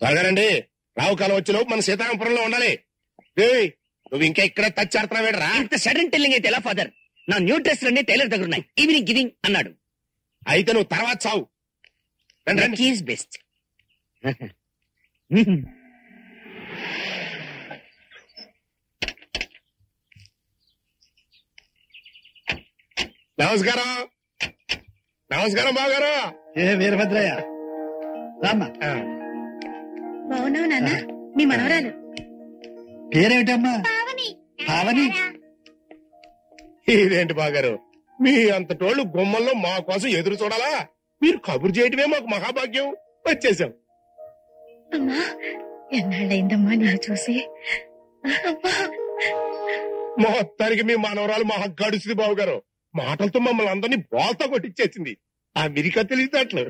త్వరగానండి, రావు కాలం వచ్చేలోపు మన సీతారామపురంలో ఉండాలి. నువ్వు ఇంకా ఇక్కడ టచ్ ఆడుతున్నావేడరా? ఇంత సడన్ టెల్లింగ్ అయితే ఎలా ఫాదర్? నా న్యూ డ్రెస్ అన్ని టైలర్ దగ్గర ఉన్నాయి, ఈవినింగ్ గివింగ్ అన్నాడు. అయితే నువ్వు తర్వాత చావు. బెస్ట్ నమస్కారం. నమస్కారం బావగారు. ఏ వీరభద్రయ్య రామ్మా. బాగున్నావు నాన్న? మీ మనవరాలు పేరేమిటమ్మా? పావని. ఇదేంటి బాగారు, మీ అంతటోళ్ళు గుమ్మల్లో మా కోసం ఎదురు చూడాలా? మీరు కబురు చేయటమే మాకు మహాభాగ్యం. వచ్చేసాం. అమ్మా ఎన్నాళ్ళైందమ్మా నేను చూసి. మొత్తానికి మీ మనవరాలు మహా గడుస్తుంది బావగారు. మాటలతో మమ్మల్ని అందరినీ బాల్తో కొట్టించేసింది. అమెరికా తెలివితేటలు.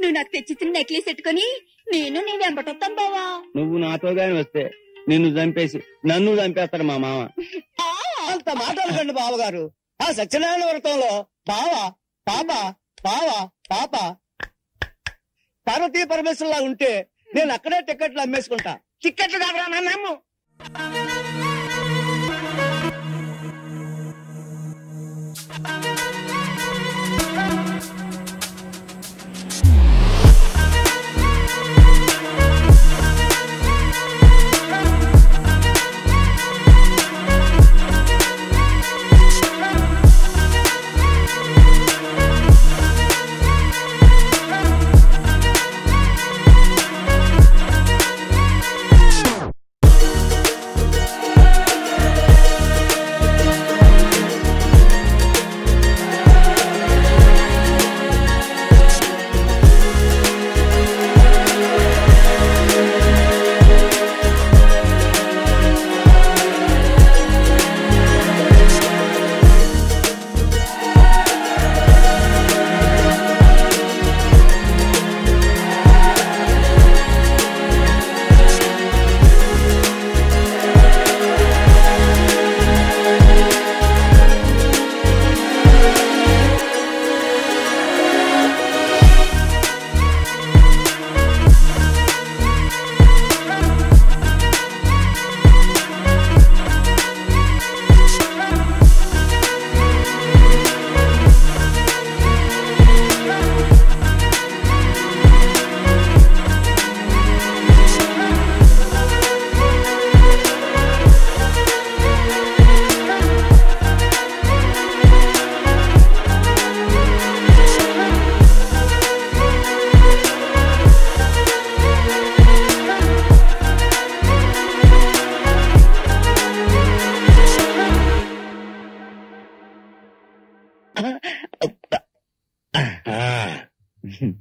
నువ్వు నాకు తెచ్చిచ్చిన నెక్లెస్ పెట్టుకుని నేను నీ వెంబటొస్తాను బావా. నువ్వు నాతో గాని వస్తే నిన్ను చంపేసి నన్ను చంపేస్తాడు మా మామ. అంత మాట్లాడకండి బావగారు. ఆ సత్యనారాయణ వ్రతంలో బావా పాప బావా పాప పార్వతీ పరమేశ్వరులా ఉంటే నేను అక్కడే టిక్కెట్లు అమ్మేసుకుంటా. టిక్కెట్లు కావరా నన్ను?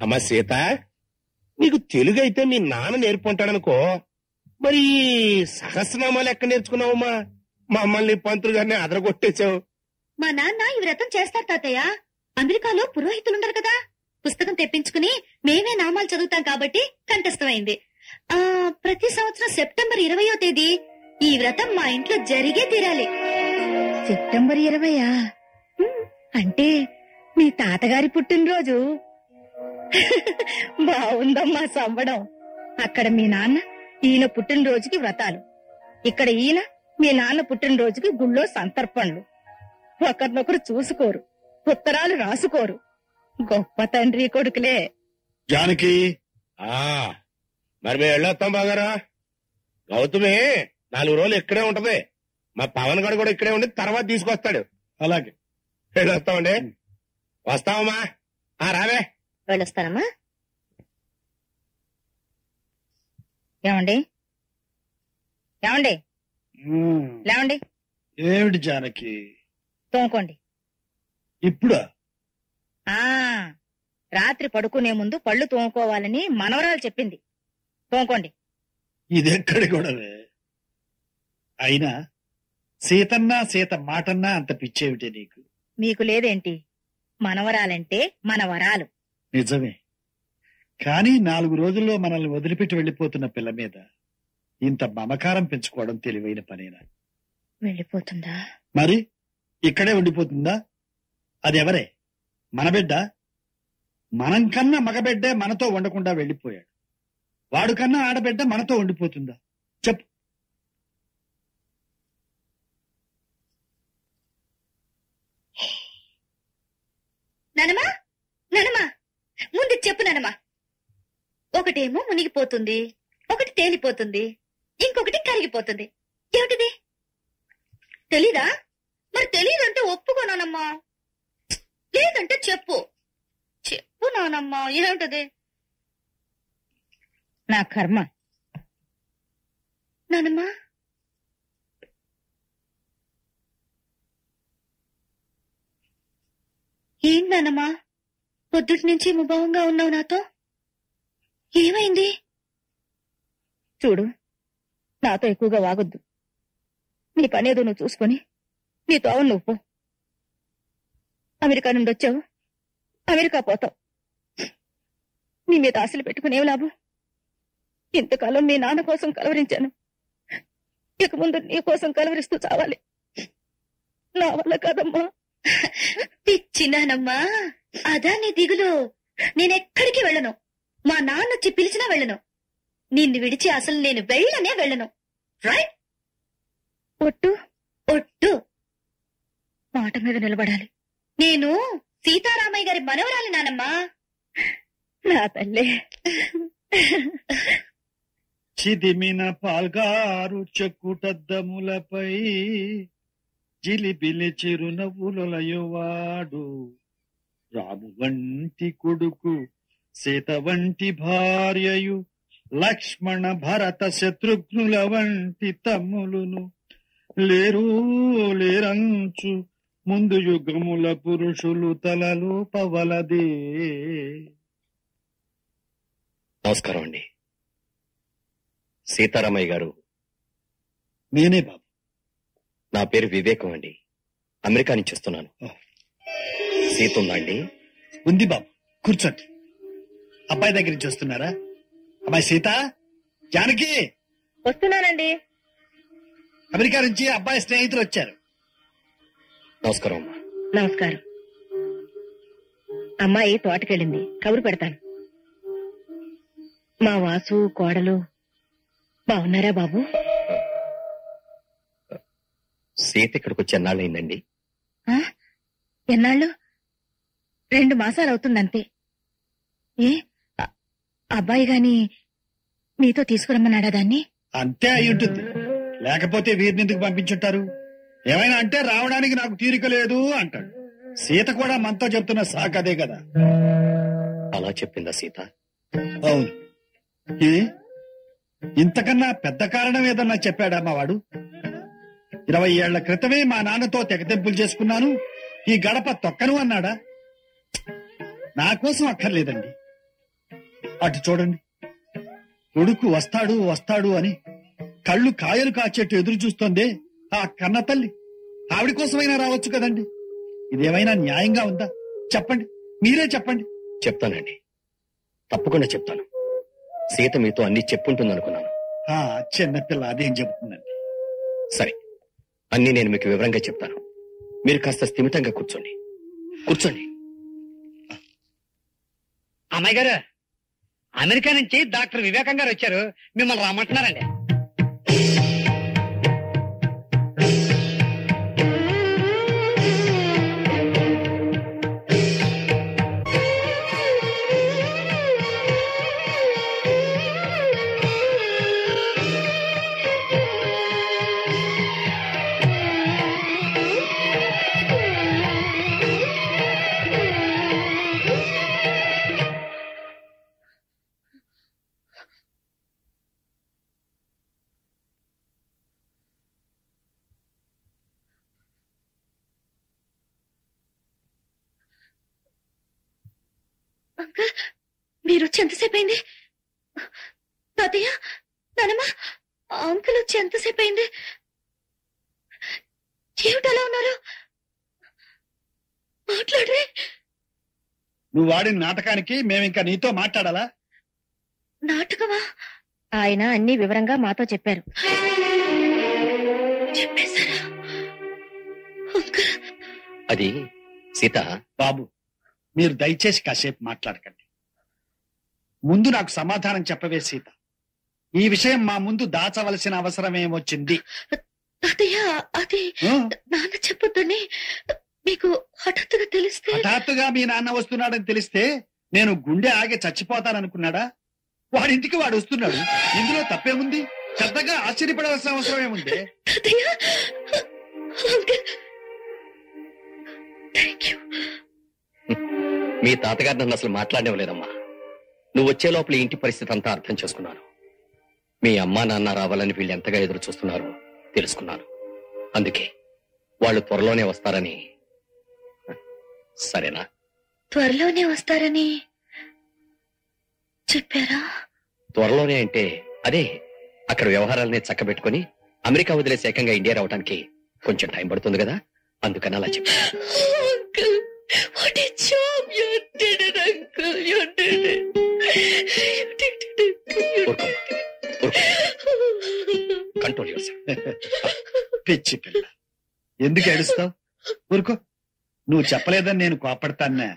అమ్మ సీత, నీకు తెలుగు అయితే మీ నాన్న నేర్పుంటాడనుకో. మరి సహస్రనామాలు ఎక్కడ నేర్చుకున్నావమ్మా? మమ్మల్ని పంతులు గారిని అదరగొట్టేశావు. మా నాన్న ఈ వ్రతం చేస్తారు తాతయ్య. అమెరికాలో పురోహితులుండరు కదా, పుస్తకం తెప్పించుకుని మేమే నామాలు చదువుతాం కాబట్టి కంఠస్థమైంది. ఆ ప్రతి సంవత్సరం సెప్టెంబర్ 20వ తేదీ ఈ వ్రతం మా ఇంట్లో జరిగే తీరాలి. సెప్టెంబర్ 20 అంటే మీ తాతగారి పుట్టినరోజు. బావుందమ్మా సంబడం. అక్కడ మీ నాన్న ఈయన పుట్టినరోజుకి వ్రతాలు, ఇక్కడ ఈయన మీ నాన్న పుట్టినరోజుకి గుళ్ళో సంతర్పణలు. ఒకరినొకరు చూసుకోరు, ఉత్తరాలు రాసుకోరు. గొప్ప తండ్రి కొడుకులే. జానకి, మరి మేము వెళ్ళొస్తాం బాగారా. గౌతమే 4 రోజులు ఇక్కడే ఉంటది. మా పవన్ గారు కూడా ఇక్కడే ఉండి తర్వాత తీసుకొస్తాడు. అలాగే వెళ్ళొస్తామండి. వస్తావమ్మా? రావే వెళ్ళొస్తానమ్మా. ఏమండి ఏమండి లేవండి. ఏమిటి జానకి? తోముకోండి. ఇప్పుడా? రాత్రి పడుకునే ముందు పళ్ళు తోముకోవాలని మనవరాలు చెప్పింది. తోముకోండి. ఇదెక్కడి కూడా అయినా సీతన్నా సీత మాటన్నా అంత పిచ్చేమిటే నీకు? మీకు లేదేంటి, మనవరాలంటే మనవరాలు. నిజమే, కానీ 4 రోజుల్లో మనల్ని వదిలిపెట్టి వెళ్లిపోతున్న పిల్ల మీద ఇంత మమకారం పెంచుకోవడం తెలివైన పనేనా? వెళ్ళిపోతుందా మరి? ఇక్కడే ఉండిపోతుందా? అదెవరే? మన బిడ్డ. మనం కన్నా మగబిడ్డే మనతో ఉండకుండా వెళ్లిపోయాడు. వాడు కన్నా ఆడబిడ్డ మనతో ఉండిపోతుందా చెప్పు? ననమా ననమా ముందు చెప్పు ననమా. ఒకటేమో మునిగిపోతుంది, ఒకటి తేలిపోతుంది, ఇంకొకటి కరిగిపోతుంది. ఏమిటిది? తెలీదా? మరి తెలీదంటే ఒప్పుకోనమ్మా, లేదంటే చెప్పు. చెప్పు నానమ్మా, ఏమిటది? నా కర్మ నానమ్మా. ఏం నానమ్మా, పొద్దుటి నుంచి ముభావంగా ఉన్నావు నాతో, ఏమైంది? చూడు, నాతో ఎక్కువగా వాగొద్దు. నీ పనేదో నువ్వు చూసుకొని నీ తోవను నువ్వు పో. అమెరికా నుండి వచ్చావు, అమెరికా పోతావు. నీ మీద ఆశలు పెట్టుకునేవి లాభం. ఇంతకాలం మీ నాన్న కోసం కలవరించాను, ఇక ముందు నీ కోసం కలవరిస్తూ చావాలి. నా వల్ల కాదమ్మా. పిచ్చినానమ్మా, అదా నీ దిగులు? నేనెక్కడికి వెళ్ళను. మా నాన్నొచ్చి పిలిచినా వెళ్ళను. నిన్ను విడిచి అసలు నేను వెళ్ళనే వెళ్ళను. రైట్? ఒట్టు ఒట్టు మాట మీద నిలబడాలి. నేను సీతారామయ్య గారి మనవరాలి నానమ్మా. నా తల్లే. చిదిమిన పాల్గారు చెక్కుటద్దములపై జిలిబిలి చిరునవ్వులయువాడు, రాము వంటి కొడుకు, సీత వంటి భార్యయు, లక్ష్మణ భరత శత్రుఘ్నుల వంటి తమ్ములును లేరు లేరంచు ముందు యుగముల పురుషులు తలలు పవలదే. నమస్కారం అండి. సీతారామయ్య గారు నేనే బాబు. నా పేరు వివేకం అండి, అమెరికా నుంచి వస్తున్నాను. సీత ఉందా అండి? ఉంది బాబు, కూర్చోండి. అబ్బాయి దగ్గర నుంచి వస్తున్నారా? అమ్మాయి సీత, జానకి. వస్తున్నానండి. అమెరికా నుంచి అబ్బాయి స్నేహితులు వచ్చారు. నమస్కారం అమ్మా. నమస్కారం. అమ్మాయి తోటకెళ్ళింది, కబురు పెడతాను. మా వాసు కోడలు బాగున్నారా బాబు? సీత ఇక్కడికి వచ్చి ఎన్నాళ్ళయిందండి? ఎన్నాళ్ళు? 2 మాసాలు అవుతుందంతే. ఏ అబ్బాయి గాని మీతో తీసుకురమ్మన్నాడా దాన్ని? అంతే అయి ఉంటుంది, లేకపోతే వీరినిందుకు పంపించుంటారు. ఏమైనా అంటే రావడానికి నాకు తీరిక లేదు అంటాడు. సీత కూడా మనతో చెప్తున్న సాకు అదే కదా. అలా చెప్పిందా సీత? అవును. ఏ ఇంతకన్నా పెద్ద కారణం ఏదన్నా చెప్పాడా మా వాడు? 20 ఏళ్ల క్రితమే మా నాన్నతో తెగతెంపులు చేసుకున్నాను, ఈ గడప తొక్కను అన్నాడా? నా కోసం అక్కర్లేదండి. అటు చూడండి, కొడుకు వస్తాడు వస్తాడు అని కళ్ళు కాయలు కాచేట్టు ఎదురు చూస్తోందే ఆ కన్న తల్లి. ఆవిడ కోసమైనా రావచ్చు కదండి. ఇదేమైనా న్యాయంగా ఉందా చెప్పండి, మీరే చెప్పండి. చెప్తానండి, తప్పకుండా చెప్తాను. సీత మీతో అన్ని చెప్పుంటుంది అనుకున్నాను. చిన్నపిల్ల అదేం చెబుతుందండి. సరే, అన్ని నేను మీకు వివరంగా చెప్తాను. మీరు కాస్త స్థిమితంగా కూర్చోండి. కూర్చోండి. అమ్మాయి గారు, అమెరికా నుంచి డాక్టర్ వివేకం గారు వచ్చారు, మిమ్మల్ని రమ్మంటున్నారండి. మీరొచ్చి ఎంతసేపు అయింది? తాతయ్య, నానమ్మ, అంకుల్ వచ్చి ఎంతసేపు అయింది? ఏమిటలా ఉన్నారు? మాట్లాడరే. నువ్వు వాడిన నాటకానికి మేమింకా నీతో మాట్లాడాలా? నాటకమా? ఆయన అన్ని వివరంగా మాతో చెప్పారు. చెప్పేశారా? అది సీత. బాబు, మీరు దయచేసి కాసేపు మాట్లాడకండి. ముందు నాకు సమాధానం చెప్పవే సీత. ఈ విషయం మా ముందు దాచవలసిన అవసరం ఏమొచ్చింది? అది నాన్న చెప్పొద్దని మీకు హఠాత్తుగా తెలిస్తే? హఠాత్తుగా మీ నాన్న వస్తున్నాడని తెలిస్తే నేను గుండె ఆగి చచ్చిపోతాననుకున్నాడా? వాడింటికి వాడు వస్తున్నాడు, ఇందులో తప్పేముంది? పెద్దగా ఆశ్చర్యపడవలసిన అవసరం ఏముంది? మీ తాతగారు నన్ను అసలు మాట్లాడలేదమ్మా. నువ్వు వచ్చే లోపల ఇంటి పరిస్థితి అంతా అర్థం చేసుకున్నాను. మీ అమ్మా నాన్న రావాలని వీళ్ళు ఎంతగా ఎదురు చూస్తున్నారో తెలుసుకున్నాను. అందుకే వాళ్ళు త్వరలోనే వస్తారని. సరేనా? త్వరలోనే వస్తారని చెప్పారా? త్వరలోనే అంటే అదే, అక్కడ వ్యవహారాలనే చక్కబెట్టుకుని అమెరికా వదిలేసి ఏకంగా ఇండియా రావడానికి కొంచెం టైం పడుతుంది కదా, అందుకని అలా చెప్పారు. కంట్రోల్ పిచ్చి పిల్ల, ఎందుకు ఏడుస్తావు? ఊరుకో. నువ్వు చెప్పలేదని నేను కోపడతానా?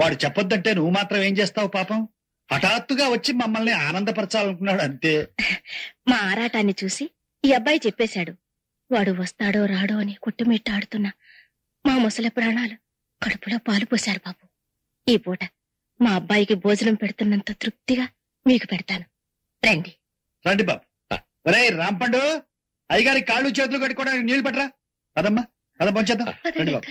వాడు చెప్పొద్దంటే నువ్వు మాత్రం ఏం చేస్తావు? పాపం హఠాత్తుగా వచ్చి మమ్మల్ని ఆనందపరచాలనుకున్నాడు అంతే. మా ఆరాటాన్ని చూసి ఈ అబ్బాయి చెప్పేశాడు. వాడు వస్తాడో రాడో అని కొట్టుమిట్టాడుతున్నా మా ముసలి ప్రాణాలు కడుపులో పాలు పోశారు బాబు. ఈ పూట మా అబ్బాయికి భోజనం పెడుతున్నంత తృప్తిగా మీకు పెడతాను. రండి రండి బాబు. ఒరే రాంపండు, అయ్యగారి కాళ్ళు చేతులు కట్టుకోవడానికి నీళ్లు పట్టరా. పదమ్మా, పద పంచేద్దాం. రండి బాబు.